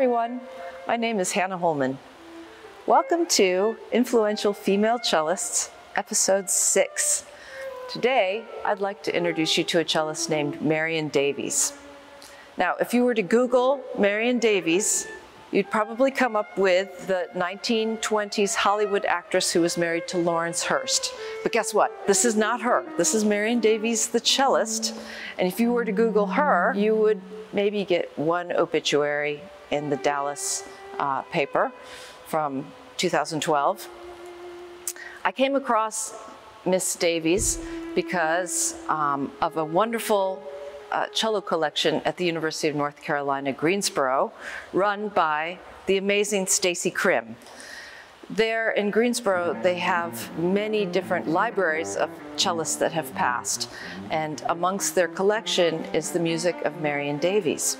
everyone, my name is Hannah Holman. Welcome to Influential Female Cellists, Episode 6. Today, I'd like to introduce you to a cellist named Marion Davies. Now, if you were to Google Marion Davies, you'd probably come up with the 1920s Hollywood actress who was married to Lawrence Hearst. But guess what? This is not her. This is Marion Davies, the cellist. And if you were to Google her, you would maybe get one obituary in the Dallas paper from 2012. I came across Miss Davies because of a wonderful cello collection at the University of North Carolina, Greensboro, run by the amazing Stacy Krim. There in Greensboro, they have many different libraries of cellists that have passed, and amongst their collection is the music of Marion Davies.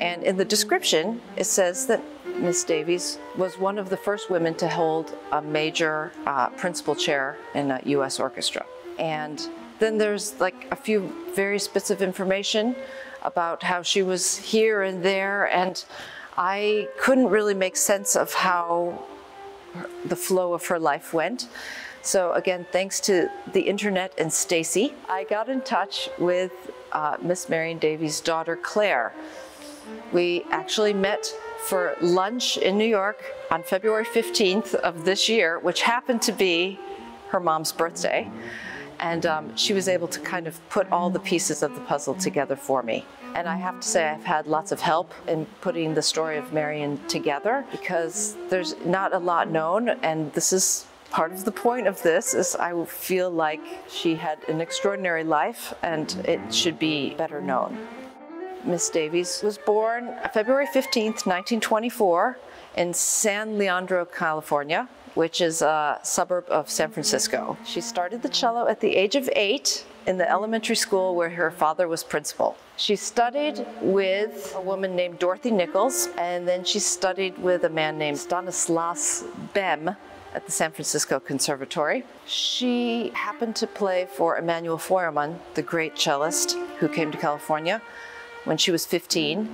And in the description, it says that Miss Davies was one of the first women to hold a major principal chair in a U.S. orchestra. And then there's like a few various bits of information about how she was here and there, and I couldn't really make sense of how the flow of her life went. So again, thanks to the internet and Stacy, I got in touch with Miss Marion Davies' daughter, Claire. We actually met for lunch in New York on February 15th of this year, which happened to be her mom's birthday. And she was able to kind of put all the pieces of the puzzle together for me. And I have to say I've had lots of help in putting the story of Marion together, because there's not a lot known, and this is part of the point of this, is I feel like she had an extraordinary life and it should be better known. Miss Davies was born February 15th, 1924 in San Leandro, California, which is a suburb of San Francisco. She started the cello at the age of 8 in the elementary school where her father was principal. She studied with a woman named Dorothy Nichols, and then she studied with a man named Stanislas Bem at the San Francisco Conservatory. She happened to play for Emmanuel Feuermann, the great cellist who came to California when she was 15,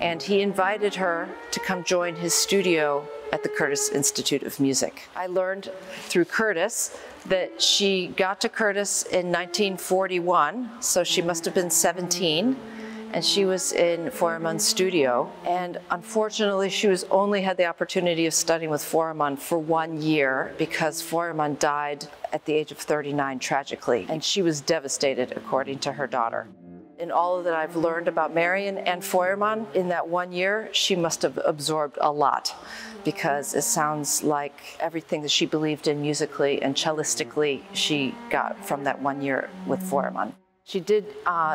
and he invited her to come join his studio at the Curtis Institute of Music. I learned through Curtis that she got to Curtis in 1941, so she must have been 17, and she was in Feuermann's studio. And unfortunately, she was only had the opportunity of studying with Feuermann for 1 year, because Feuermann died at the age of 39 tragically, and she was devastated, according to her daughter. In all that I've learned about Marion and Feuermann in that 1 year, she must have absorbed a lot, because it sounds like everything that she believed in musically and cellistically she got from that 1 year with Feuermann. She did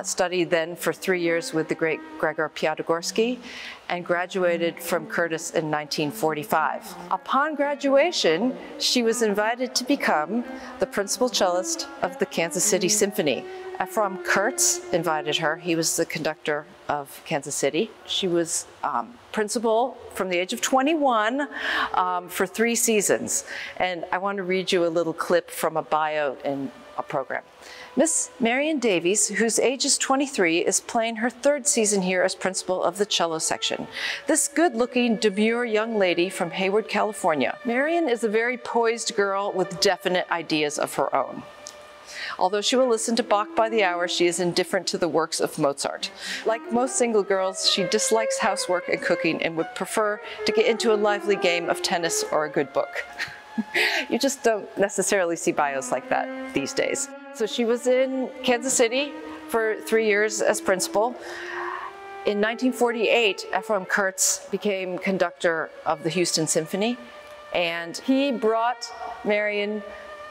study then for 3 years with the great Gregor Piatigorsky and graduated from Curtis in 1945. Upon graduation, she was invited to become the principal cellist of the Kansas City Symphony. Ephraim Kurtz invited her. He was the conductor of Kansas City. She was principal from the age of 21 for 3 seasons. And I want to read you a little clip from a bio in a program. Miss Marion Davies, whose age is 23, is playing her 3rd season here as principal of the cello section. This good-looking, demure young lady from Hayward, California. Marion is a very poised girl with definite ideas of her own. Although she will listen to Bach by the hour, she is indifferent to the works of Mozart. Like most single girls, she dislikes housework and cooking and would prefer to get into a lively game of tennis or a good book. You just don't necessarily see bios like that these days. So she was in Kansas City for 3 years as principal. In 1948, Ephraim Kurtz became conductor of the Houston Symphony, and he brought Marion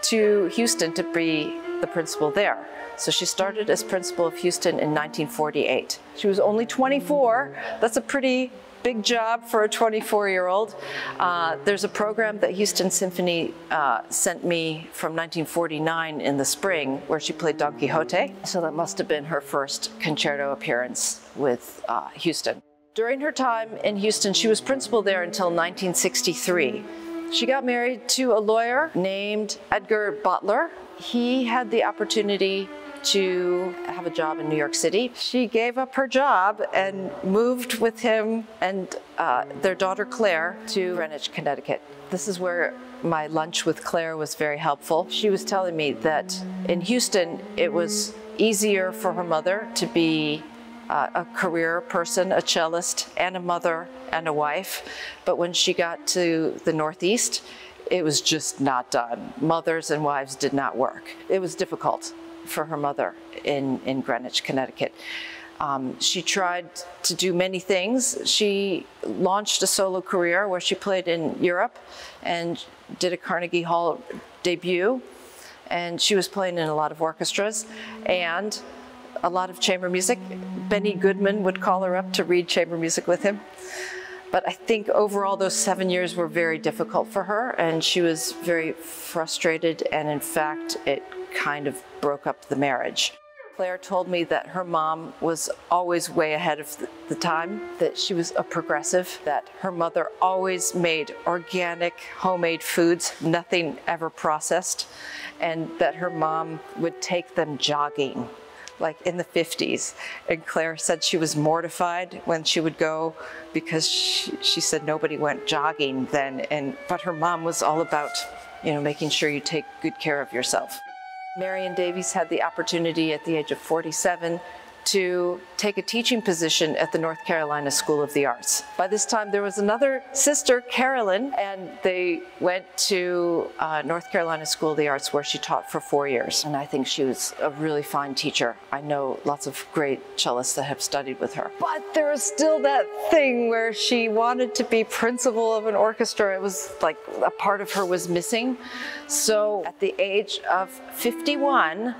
to Houston to be the principal there. So she started as principal of Houston in 1948. She was only 24. That's a pretty big job for a 24-year-old. There's a program that Houston Symphony sent me from 1949 in the spring where she played Don Quixote. So that must have been her first concerto appearance with Houston. During her time in Houston, she was principal there until 1963. She got married to a lawyer named Edgar Butler. He had the opportunity to have a job in New York City. She gave up her job and moved with him and their daughter Claire to Greenwich, Connecticut. This is where my lunch with Claire was very helpful. She was telling me that in Houston, it was easier for her mother to be a career person, a cellist, and a mother, and a wife. But when she got to the Northeast, it was just not done. Mothers and wives did not work. It was difficult for her mother in Greenwich, Connecticut. She tried to do many things. She launched a solo career where she played in Europe and did a Carnegie Hall debut. And she was playing in a lot of orchestras and a lot of chamber music. Benny Goodman would call her up to read chamber music with him. But I think overall those 7 years were very difficult for her, and she was very frustrated, and in fact it kind of broke up the marriage. Claire told me that her mom was always way ahead of the time, that she was a progressive, that her mother always made organic homemade foods, nothing ever processed, and that her mom would take them jogging, like in the 50s. And Claire said she was mortified when she would go, because she said nobody went jogging then. But her mom was all about, you know, making sure you take good care of yourself. Marion Davies had the opportunity at the age of 47 to take a teaching position at the North Carolina School of the Arts. By this time, there was another sister, Carolyn, and they went to North Carolina School of the Arts, where she taught for 4 years. And I think she was a really fine teacher. I know lots of great cellists that have studied with her. But there was still that thing where she wanted to be principal of an orchestra. It was like a part of her was missing. So at the age of 51,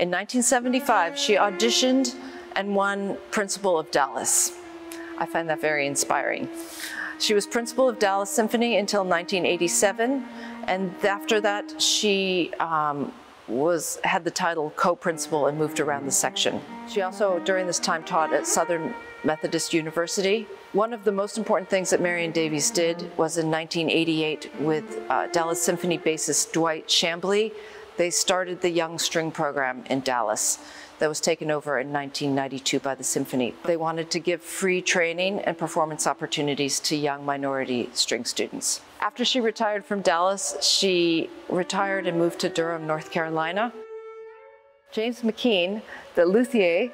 in 1975, she auditioned and won Principal of Dallas. I find that very inspiring. She was Principal of Dallas Symphony until 1987, and after that she had the title co-principal and moved around the section. She also, during this time, taught at Southern Methodist University. One of the most important things that Marion Davies did was in 1988 with Dallas Symphony bassist Dwight Chambly. They started the Young String Program in Dallas that was taken over in 1992 by the Symphony. They wanted to give free training and performance opportunities to young minority string students. After she retired from Dallas, she retired and moved to Durham, North Carolina. James McKean, the luthier,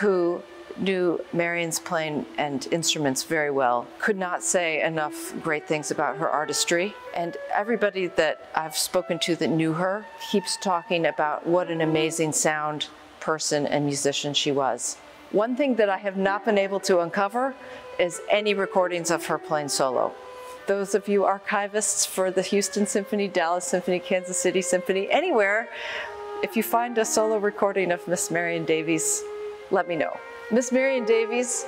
who knew Marion's playing and instruments very well, could not say enough great things about her artistry. And everybody that I've spoken to that knew her keeps talking about what an amazing sound person and musician she was. One thing that I have not been able to uncover is any recordings of her playing solo. Those of you archivists for the Houston Symphony, Dallas Symphony, Kansas City Symphony, anywhere, if you find a solo recording of Miss Marion Davies, let me know. Miss Marion Davies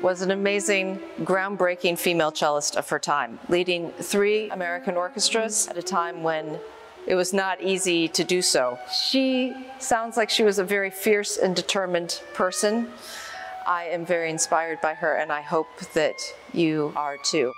was an amazing, groundbreaking female cellist of her time, leading 3 American orchestras at a time when it was not easy to do so. She sounds like she was a very fierce and determined person. I am very inspired by her, and I hope that you are too.